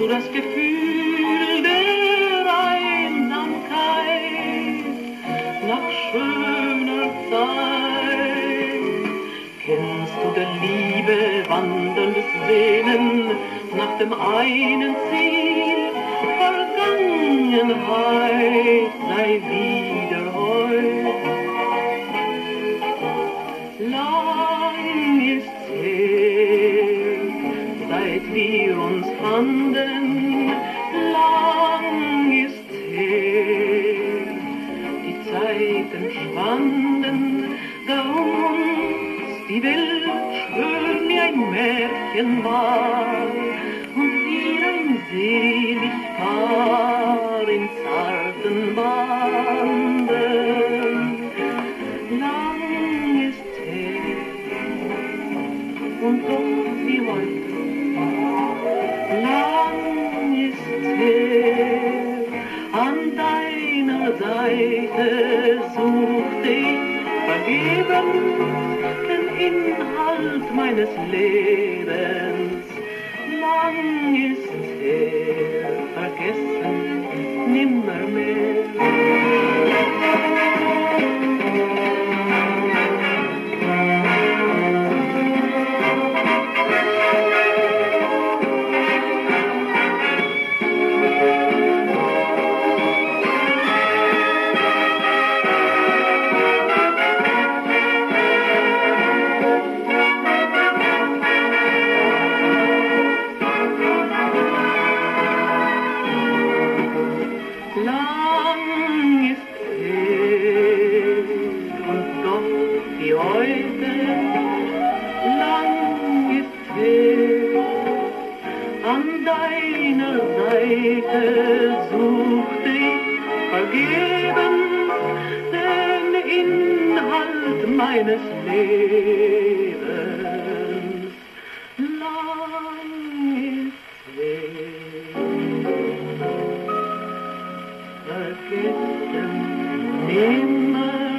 du das Gefühl der Einsamkeit nach schöner Zeit? Kennst du der Liebe wandelndes Sehnen nach dem einen Ziel? Vergangenheit sei wieder heut. Lang ist's her, seit wir uns fanden, lang ist's her. Die Zeiten schwanden, da uns die Welt schön wie ein Märchen war und wir in Seligkeit in zarten Banden. Lang ist's her und doch wie heute. Lang ist's her, an deiner Seite suchte ich vergebens den Inhalt meines Lebens. Lang ist's her, vergessen nimmermehr. Vergessen nimmer.